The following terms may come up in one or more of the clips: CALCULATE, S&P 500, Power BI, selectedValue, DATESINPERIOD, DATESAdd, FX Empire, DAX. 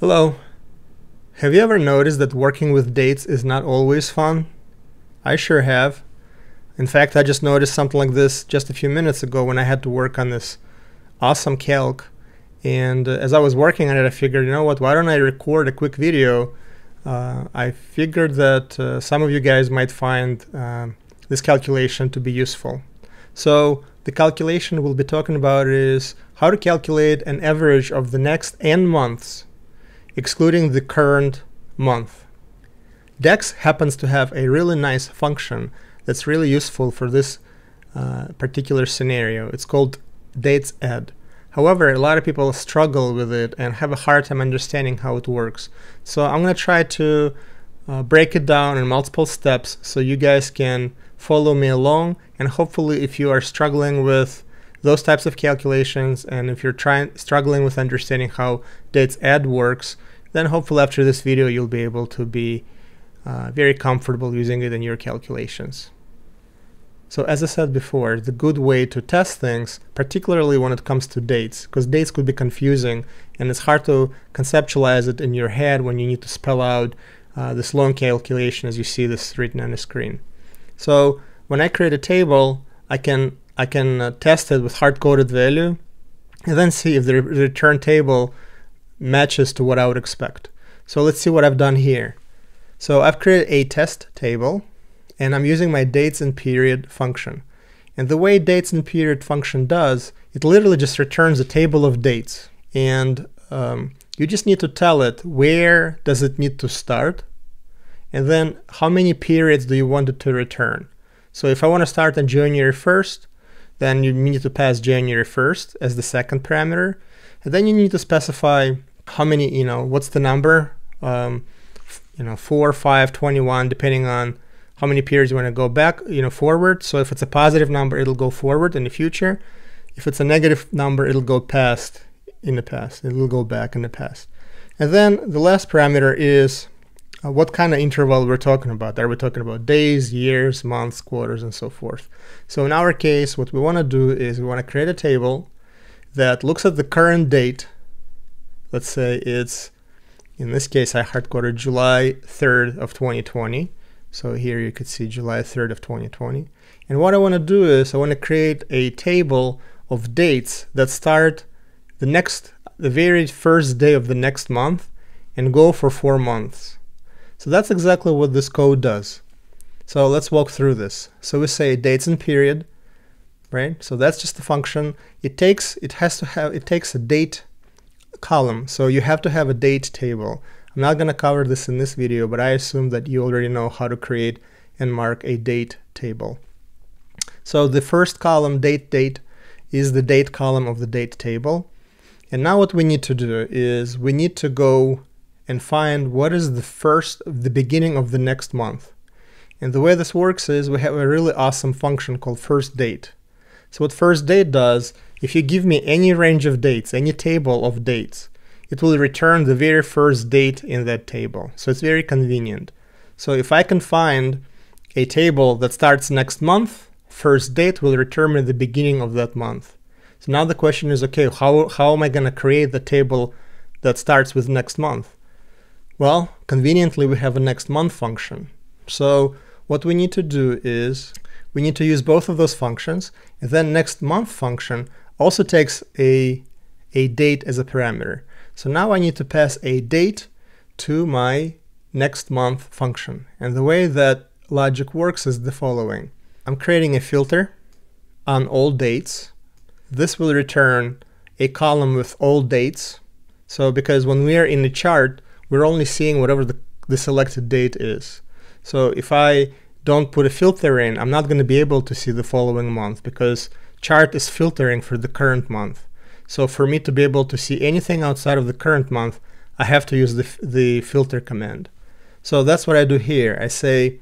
Hello. Have you ever noticed that working with dates is not always fun? I sure have. In fact, I just noticed something like this just a few minutes ago when I had to work on this awesome calc. And as I was working on it, I figured, you know what, why don't I record a quick video? I figured that some of you guys might find this calculation to be useful. So the calculation we'll be talking about is how to calculate an average of the next n months, excluding the current month. DAX happens to have a really nice function that's really useful for this particular scenario. It's called DATESAdd. However, a lot of people struggle with it and have a hard time understanding how it works. So I'm going to try to break it down in multiple steps so you guys can follow me along, and hopefully if you are struggling with those types of calculations and if you're struggling with understanding how DATESAdd works, then hopefully after this video you'll be able to be very comfortable using it in your calculations. So as I said before, the good way to test things, particularly when it comes to dates, because dates could be confusing and it's hard to conceptualize it in your head when you need to spell out this long calculation as you see this written on the screen. So when I create a table, I can test it with hard-coded value and then see if the return table matches to what I would expect. So let's see what I've done here. So I've created a test table and I'm using my dates and period function. And the way dates and period function does, it literally just returns a table of dates. And you just need to tell it where does it need to start and then how many periods do you want it to return. So if I want to start on January 1st, then you need to pass January 1st as the second parameter, and then you need to specify how many, you know, what's the number, 4, 5, 21, depending on how many periods you want to go back, you know, forward. So if it's a positive number, it'll go forward in the future. If it's a negative number, it'll go past in the past, it'll go back in the past. And then the last parameter is what kind of interval we're talking about. Are we talking about days, years, months, quarters, and so forth? So in our case, what we want to do is we want to create a table that looks at the current date. Let's say it's, in this case, I hard-coded July 3rd of 2020. So here you could see July 3rd of 2020. And what I want to do is I want to create a table of dates that start the very first day of the next month and go for 4 months. So that's exactly what this code does. So let's walk through this. So we say dates and period, right? So that's just the function. It takes a date column. So you have to have a date table. I'm not going to cover this in this video, but I assume that you already know how to create and mark a date table. So the first column, date, is the date column of the date table. And now what we need to do is we need to go and find what is the beginning of the next month. And the way this works is we have a really awesome function called first date. So what first date does, if you give me any range of dates, any table of dates, it will return the very first date in that table. So it's very convenient. So if I can find a table that starts next month, first date will return me the beginning of that month. So now the question is, okay, how am I going to create the table that starts with next month? Well, conveniently, we have a next month function. So what we need to do is we need to use both of those functions, and then next month function also takes a date as a parameter. So now I need to pass a date to my next month function. And the way that logic works is the following. I'm creating a filter on all dates. This will return a column with all dates. So because when we are in the chart, we're only seeing whatever the selected date is. So if I don't put a filter in, I'm not going to be able to see the following month because chart is filtering for the current month. So for me to be able to see anything outside of the current month, I have to use the filter command. So that's what I do here. I say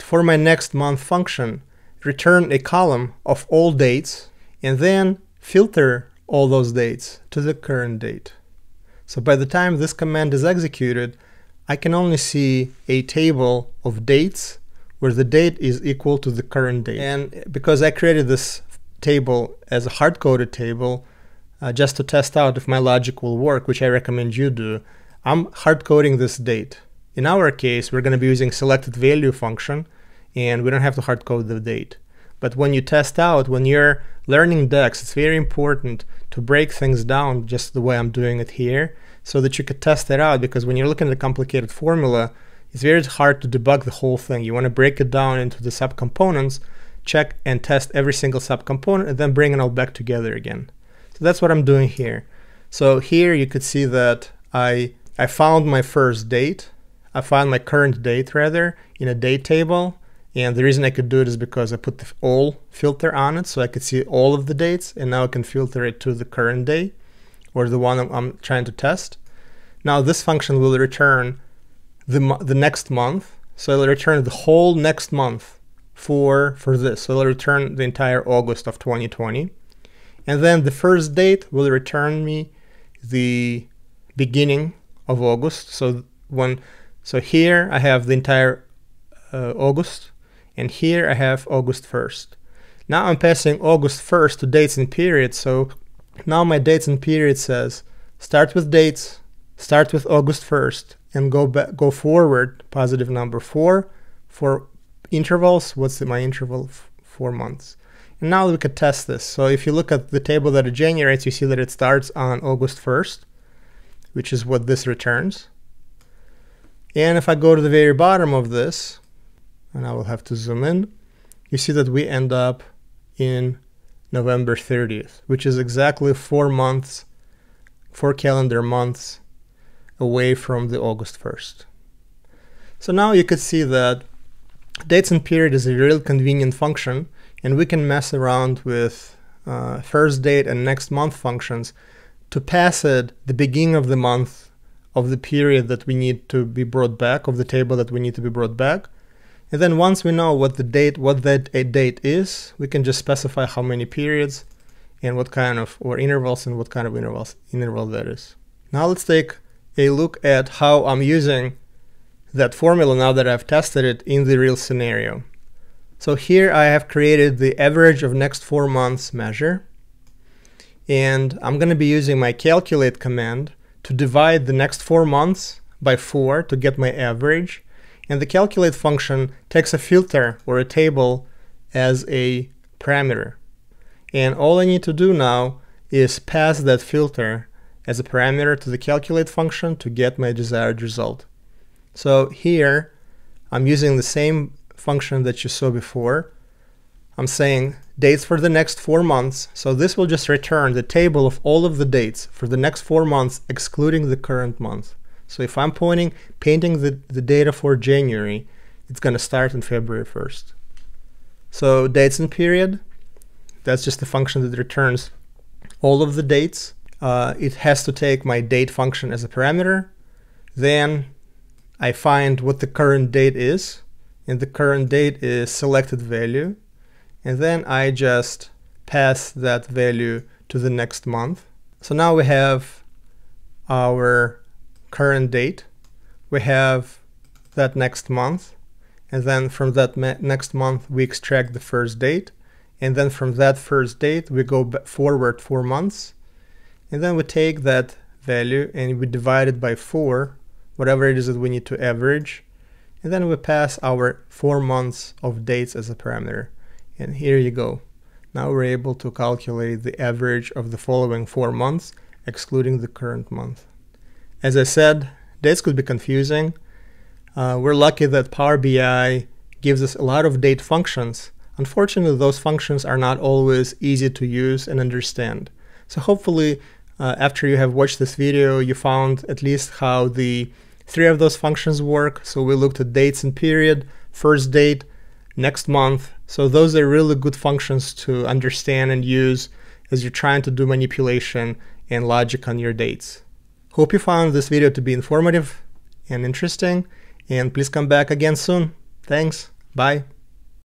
for my next month function, return a column of all dates and then filter all those dates to the current date. So by the time this command is executed, I can only see a table of dates where the date is equal to the current date. And because I created this table as a hard-coded table, just to test out if my logic will work, which I recommend you do, I'm hard coding this date. In our case, we're going to be using selectedValue function, and we don't have to hard code the date. But when you test out, when you're learning DAX, it's very important to break things down just the way I'm doing it here so that you could test it out, because when you're looking at a complicated formula, it's very hard to debug the whole thing. You want to break it down into the subcomponents, check and test every single subcomponent, and then bring it all back together again. So that's what I'm doing here. So here you could see that I found my first date. I found my current date rather in a date table, and the reason I could do it is because I put the all filter on it, so I could see all of the dates, and now I can filter it to the current day or the one I'm trying to test. Now this function will return the next month, so it'll return the whole next month for this, so it'll return the entire August of 2020, and then the first date will return me the beginning of August. So here I have the entire August, and here I have August 1st. Now I'm passing August 1st to dates and periods, so now my dates and period says start with dates, start with August 1st, and go forward positive number 4 for intervals. What's my interval? 4 months. And now we could test this. So if you look at the table that it generates, you see that it starts on August 1st, which is what this returns. And if I go to the very bottom of this, and I will have to zoom in, you see that we end up in November 30th, which is exactly 4 months, 4 calendar months away from the August 1st. So now you could see that dates and period is a real convenient function, and we can mess around with first date and next month functions to pass it the beginning of the month of the period that we need to be brought back, of the table that we need to be brought back. And then once we know what that date is, we can just specify how many periods and what kind of, or intervals, and what kind of interval that is. Now let's take a look at how I'm using that formula now that I've tested it in the real scenario. So here I have created the average of next 4 months measure, and I'm going to be using my calculate command to divide the next 4 months by 4 to get my average. And the calculate function takes a filter or a table as a parameter. And all I need to do now is pass that filter as a parameter to the calculate function to get my desired result. So here I'm using the same function that you saw before. I'm saying dates for the next 4 months. So this will just return the table of all of the dates for the next 4 months, excluding the current month. So if I'm painting the data for January, it's going to start on February 1st. So dates and period, that's just the function that returns all of the dates. It has to take my date function as a parameter. Then I find what the current date is, and the current date is selectedValue. And then I just pass that value to the next month. So now we have our current date, we have that next month, and then from that next month we extract the first date, and then from that first date we go forward 4 months, and then we take that value and we divide it by 4, whatever it is that we need to average, and then we pass our 4 months of dates as a parameter. And here you go. Now we're able to calculate the average of the following 4 months, excluding the current month. As I said, dates could be confusing. We're lucky that Power BI gives us a lot of date functions. Unfortunately, those functions are not always easy to use and understand. So hopefully, after you have watched this video, you found at least how the 3 of those functions work. So we looked at dates and period, first date, next month. So those are really good functions to understand and use as you're trying to do manipulation and logic on your dates. Hope you found this video to be informative and interesting, and please come back again soon. Thanks. Bye.